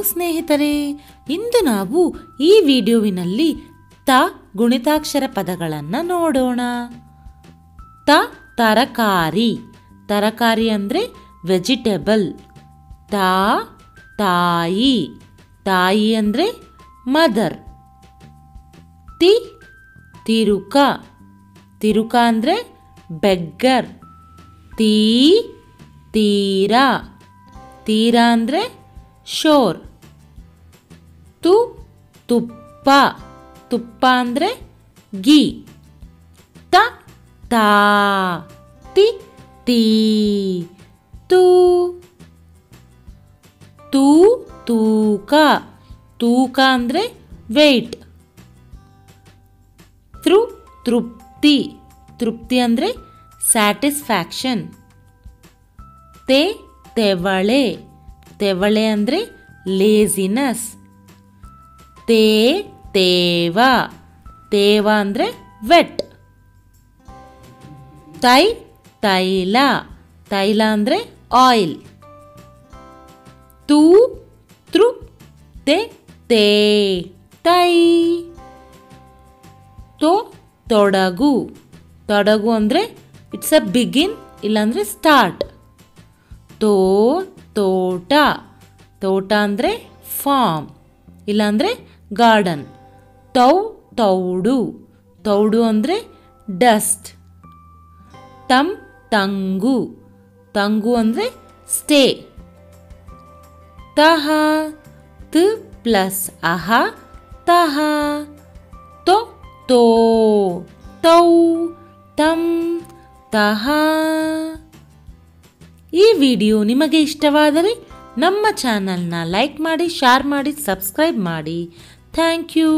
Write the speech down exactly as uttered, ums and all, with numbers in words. Hello ಸ್ನೇಹಿತರೆ, ಇಂದು ನಾವು ಈ ವಿಡಿಯೋವಿನಲ್ಲಿ ತ ಗುಣಿತಾಕ್ಷರ ಪದಗಳನ್ನು ನೋಡೋಣ. ತ ತರಕಾರಿ, ತರಕಾರಿ ಅಂದರೆ ವೆಜಿಟೇಬಲ್. ತಾ ತಾಯಿ, ತಾಯಿ ಅಂದರೆ ಮದರ್. ತಿ ತಿರುಕ, ತಿರುಕ ಅಂದರೆ ಬೆಗ್ಗರ್. ತೀ ತೀರ, ತೀರ ಅಂದರೆ ಶೋರ್. ತು ತುಪ್ಪ, ತುಪ್ಪ ಅಂದರೆ ಗಿ. ತ ತಾ, ತಿ ತೀ, ತೂ. ತೂ ತೂಕ, ತೂಕ ಅಂದರೆ ವೆಯ್ಟ್. ತೃ ತೃಪ್ತಿ, ತೃಪ್ತಿ ಅಂದರೆ ಸ್ಯಾಟಿಸ್ಫ್ಯಾಕ್ಷನ್. ತೆ ತೆವಳೆ, ತೆವಳೆ ಅಂದರೆ ಲೇಜಿನೆಸ್. ತೇ ತೇವ, ತೇವ ಅಂದರೆ ವೆಟ್. ತೈ ತೈಲ, ತೈಲ ಅಂದರೆ ಆಯಿಲ್. ತೂ ತೃ ತೆ ತೇ ತೈ. ತೋ ತೊಡಗು, ತೊಡಗು ಅಂದರೆ ಇಟ್ಸ್ ಅ ಬಿಗಿನ್ ಇಲ್ಲಾಂದರೆ ಸ್ಟಾರ್ಟ್. ತೋ ತೋಟ, ತೋಟ ಅಂದರೆ ಫಾರ್ಮ್ ಇಲ್ಲಾಂದರೆ ಗಾರ್ಡನ್. ತೌ ತೌಡು, ತೌಡು ಅಂದರೆ ಡಸ್ಟ್. ತಮ್ ತಂಗು, ತಂಗು ಅಂದರೆ ಸ್ಟೇ. ತಹ ತ ಪ್ಲಸ್ ಅಹ ತಹ. ತೋ ತೋ ತೌ ತಂ ತಹ. ಈ ವಿಡಿಯೋ ನಿಮಗೆ ಇಷ್ಟವಾದರೆ ನಮ್ಮ ಚಾನಲ್ನ ಲೈಕ್ ಮಾಡಿ, ಶೇರ್ ಮಾಡಿ, ಸಬ್ಸ್ಕ್ರೈಬ್ ಮಾಡಿ. Thank you.